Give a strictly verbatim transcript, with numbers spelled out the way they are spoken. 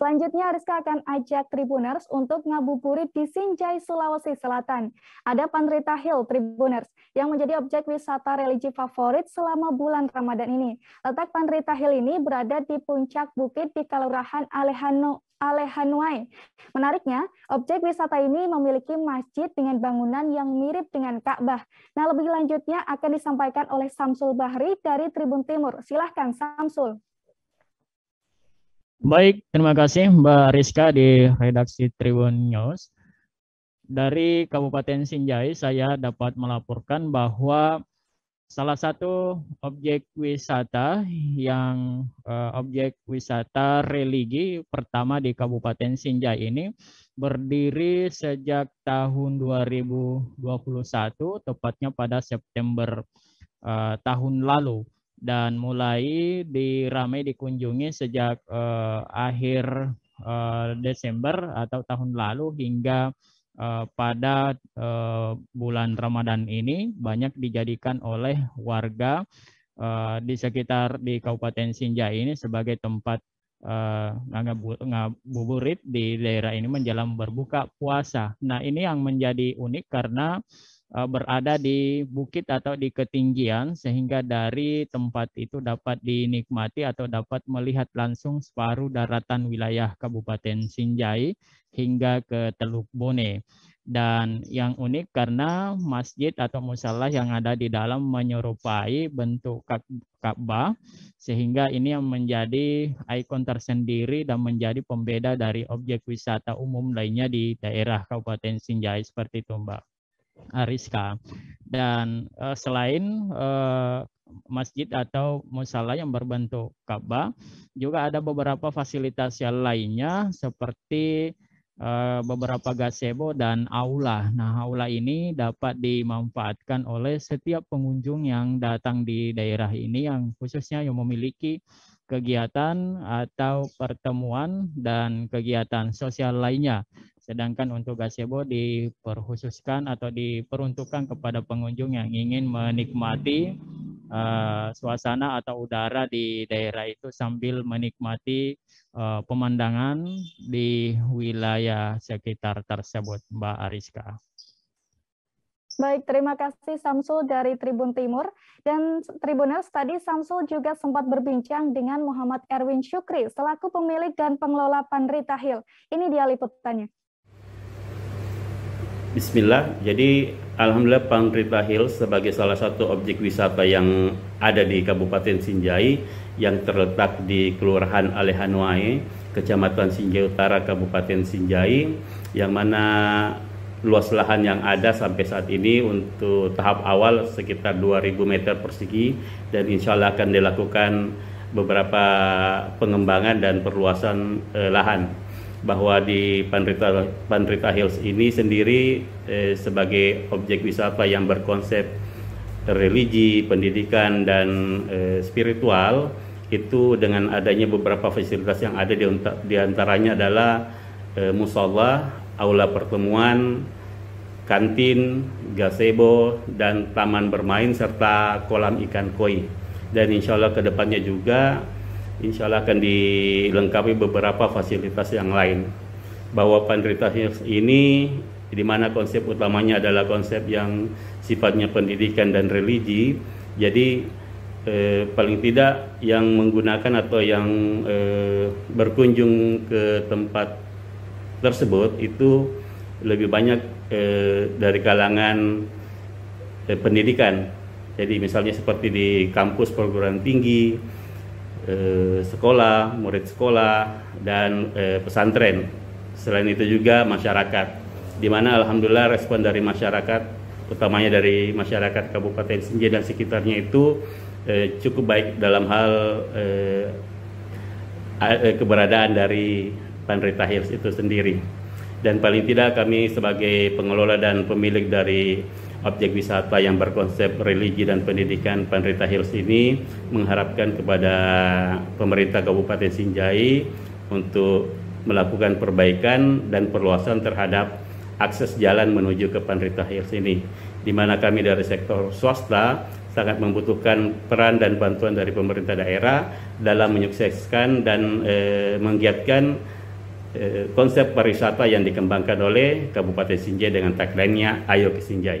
Selanjutnya, Ariska akan ajak Tribuners untuk ngabuburit di Sinjai, Sulawesi Selatan. Ada Panrita Hill, Tribuners, yang menjadi objek wisata religi favorit selama bulan Ramadan ini. Letak Panrita Hill ini berada di puncak bukit di Kelurahan Alehanu, Alehanuai. Menariknya, objek wisata ini memiliki masjid dengan bangunan yang mirip dengan Ka'bah. Nah, lebih lanjutnya akan disampaikan oleh Samsul Bahri dari Tribun Timur. Silahkan, Samsul. Baik, terima kasih Mbak Ariska di redaksi Tribun News. Dari Kabupaten Sinjai, saya dapat melaporkan bahwa salah satu objek wisata yang eh, objek wisata religi pertama di Kabupaten Sinjai ini berdiri sejak tahun dua ribu dua puluh satu, tepatnya pada September eh, tahun lalu. Dan mulai diramai dikunjungi sejak uh, akhir uh, Desember atau tahun lalu hingga uh, pada uh, bulan Ramadan ini banyak dijadikan oleh warga uh, di sekitar di Kabupaten Sinjai ini sebagai tempat uh, ngabuburit di daerah ini menjelang berbuka puasa. Nah, ini yang menjadi unik karena berada di bukit atau di ketinggian sehingga dari tempat itu dapat dinikmati atau dapat melihat langsung separuh daratan wilayah Kabupaten Sinjai hingga ke Teluk Bone. Dan yang unik karena masjid atau musala yang ada di dalam menyerupai bentuk Ka'bah sehingga ini yang menjadi ikon tersendiri dan menjadi pembeda dari objek wisata umum lainnya di daerah Kabupaten Sinjai seperti itu, Mbak Ariska. Dan uh, selain uh, masjid atau musala yang berbentuk Ka'bah, juga ada beberapa fasilitas yang lainnya seperti uh, beberapa gazebo dan aula. Nah, aula ini dapat dimanfaatkan oleh setiap pengunjung yang datang di daerah ini, yang khususnya yang memiliki kegiatan atau pertemuan dan kegiatan sosial lainnya. Sedangkan untuk gazebo diperkhususkan atau diperuntukkan kepada pengunjung yang ingin menikmati uh, suasana atau udara di daerah itu sambil menikmati uh, pemandangan di wilayah sekitar tersebut, Mbak Ariska. Baik, terima kasih Samsul dari Tribun Timur. Dan Tribuners, tadi Samsul juga sempat berbincang dengan Muhammad Erwin Syukri, selaku pemilik dan pengelola Panrita Hill. Ini dia liputannya. Bismillah, jadi alhamdulillah Panrita Hill sebagai salah satu objek wisata yang ada di Kabupaten Sinjai, yang terletak di Kelurahan Alehanuai, Kecamatan Sinjai Utara, Kabupaten Sinjai, yang mana luas lahan yang ada sampai saat ini untuk tahap awal sekitar dua ribu meter persegi, dan insya Allah akan dilakukan beberapa pengembangan dan perluasan eh, lahan. Bahwa di Panrita, Panrita Hills ini sendiri eh, sebagai objek wisata yang berkonsep religi, pendidikan, dan eh, spiritual, itu dengan adanya beberapa fasilitas yang ada, di, diantaranya adalah eh, musala, aula pertemuan, kantin, gazebo, dan taman bermain serta kolam ikan koi. Dan insya Allah kedepannya juga insya Allah akan dilengkapi beberapa fasilitas yang lain. Bahwa Panrita Hills ini di mana konsep utamanya adalah konsep yang sifatnya pendidikan dan religi. Jadi eh, paling tidak yang menggunakan atau yang eh, berkunjung ke tempat tersebut itu lebih banyak eh, dari kalangan eh, pendidikan. Jadi misalnya seperti di kampus perguruan tinggi, eh, sekolah, murid sekolah, dan eh, pesantren. Selain itu juga masyarakat, di mana alhamdulillah respon dari masyarakat, utamanya dari masyarakat Kabupaten Sinjai dan sekitarnya itu eh, cukup baik dalam hal eh, keberadaan dari Panrita Hills itu sendiri. Dan paling tidak kami sebagai pengelola dan pemilik dari objek wisata yang berkonsep religi dan pendidikan Panrita Hills ini mengharapkan kepada pemerintah Kabupaten Sinjai untuk melakukan perbaikan dan perluasan terhadap akses jalan menuju ke Panrita Hills ini, di mana kami dari sektor swasta sangat membutuhkan peran dan bantuan dari pemerintah daerah dalam menyukseskan dan eh, menggiatkan eh, konsep pariwisata yang dikembangkan oleh Kabupaten Sinjai dengan tagline-nya Ayo ke Sinjai.